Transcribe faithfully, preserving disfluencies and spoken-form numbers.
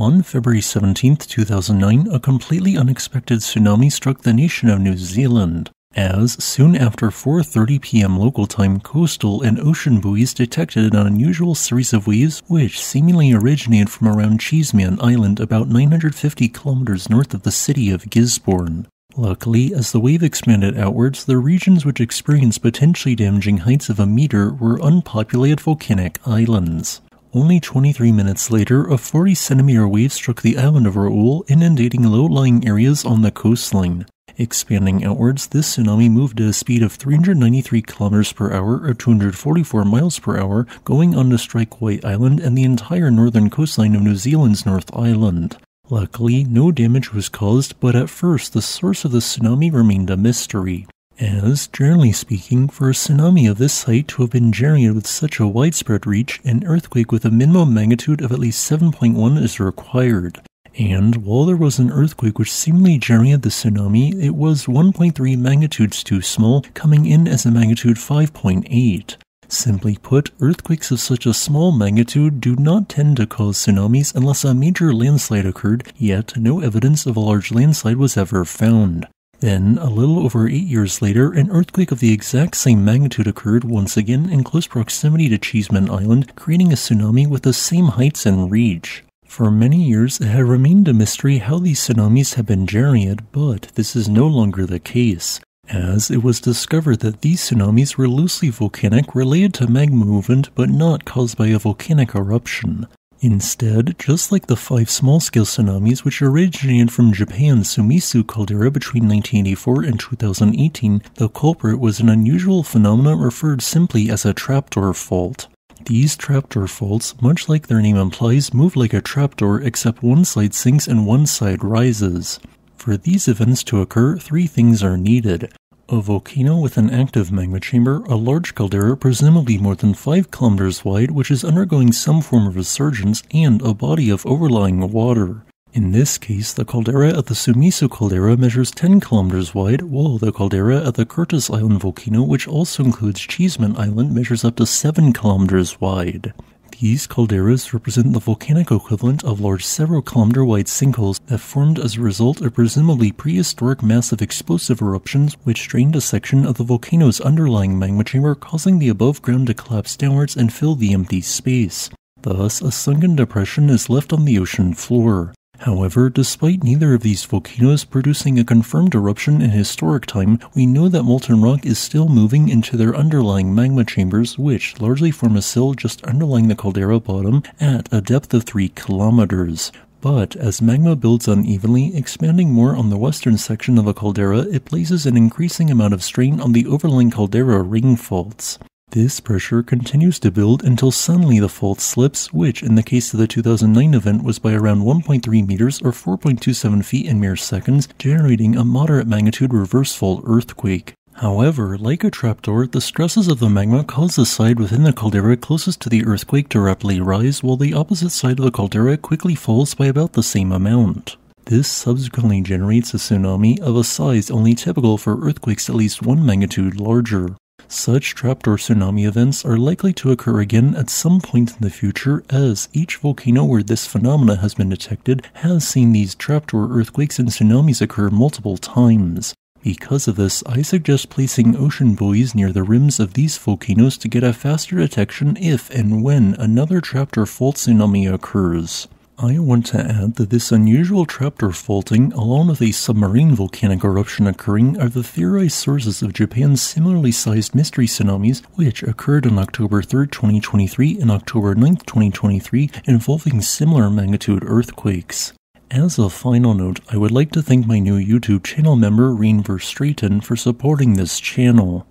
On February seventeenth, two thousand nine, a completely unexpected tsunami struck the nation of New Zealand, as, soon after four thirty p m local time, coastal and ocean buoys detected an unusual series of waves which seemingly originated from around Cheeseman Island, about nine hundred fifty kilometers north of the city of Gisborne. Luckily, as the wave expanded outwards, the regions which experienced potentially damaging heights of a meter were unpopulated volcanic islands. Only twenty-three minutes later, a forty centimeter wave struck the island of Raoul, inundating low-lying areas on the coastline. Expanding outwards, this tsunami moved at a speed of three hundred ninety-three kilometers per hour or two hundred forty-four miles per hour, going on to strike White Island and the entire northern coastline of New Zealand's North Island. Luckily, no damage was caused, but at first the source of the tsunami remained a mystery, as, generally speaking, for a tsunami of this height to have been generated with such a widespread reach, an earthquake with a minimum magnitude of at least seven point one is required. And while there was an earthquake which seemingly generated the tsunami, it was one point three magnitudes too small, coming in as a magnitude five point eight. Simply put, earthquakes of such a small magnitude do not tend to cause tsunamis unless a major landslide occurred, yet no evidence of a large landslide was ever found. Then, a little over eight years later, an earthquake of the exact same magnitude occurred once again in close proximity to Cheeseman Island, creating a tsunami with the same heights and reach. For many years, it had remained a mystery how these tsunamis had been generated, but this is no longer the case, as it was discovered that these tsunamis were loosely volcanic, related to magma movement, but not caused by a volcanic eruption. Instead, just like the five small-scale tsunamis which originated from Japan's Sumisu Caldera between nineteen eighty-four and two thousand eighteen, the culprit was an unusual phenomenon referred simply as a trapdoor fault. These trapdoor faults, much like their name implies, move like a trapdoor except one side sinks and one side rises. For these events to occur, three things are needed: a volcano with an active magma chamber, a large caldera presumably more than five kilometers wide which is undergoing some form of resurgence, and a body of overlying water. In this case, the caldera at the Sumisu Caldera measures ten kilometers wide, while the caldera at the Curtis Island Volcano, which also includes Cheeseman Island, measures up to seven kilometers wide. These calderas represent the volcanic equivalent of large several kilometer wide sinkholes that formed as a result of presumably prehistoric massive explosive eruptions which drained a section of the volcano's underlying magma chamber, causing the above ground to collapse downwards and fill the empty space. Thus, a sunken depression is left on the ocean floor. However, despite neither of these volcanoes producing a confirmed eruption in historic time, we know that molten rock is still moving into their underlying magma chambers, which largely form a sill just underlying the caldera bottom at a depth of three kilometers. But as magma builds unevenly, expanding more on the western section of the caldera, it places an increasing amount of strain on the overlying caldera ring faults. This pressure continues to build until suddenly the fault slips, which in the case of the two thousand nine event was by around one point three meters or four point two seven feet in mere seconds, generating a moderate magnitude reverse fault earthquake. However, like a trapdoor, the stresses of the magma cause the side within the caldera closest to the earthquake to rapidly rise, while the opposite side of the caldera quickly falls by about the same amount. This subsequently generates a tsunami of a size only typical for earthquakes at least one magnitude larger. Such trapdoor tsunami events are likely to occur again at some point in the future, as each volcano where this phenomena has been detected has seen these trapdoor earthquakes and tsunamis occur multiple times. Because of this, I suggest placing ocean buoys near the rims of these volcanoes to get a faster detection if and when another trapdoor fault tsunami occurs. I want to add that this unusual trapdoor faulting, along with a submarine volcanic eruption occurring, are the theorized sources of Japan's similarly sized mystery tsunamis, which occurred on October third, twenty twenty-three and October ninth, twenty twenty-three, involving similar magnitude earthquakes. As a final note, I would like to thank my new YouTube channel member Reen Verstraten for supporting this channel.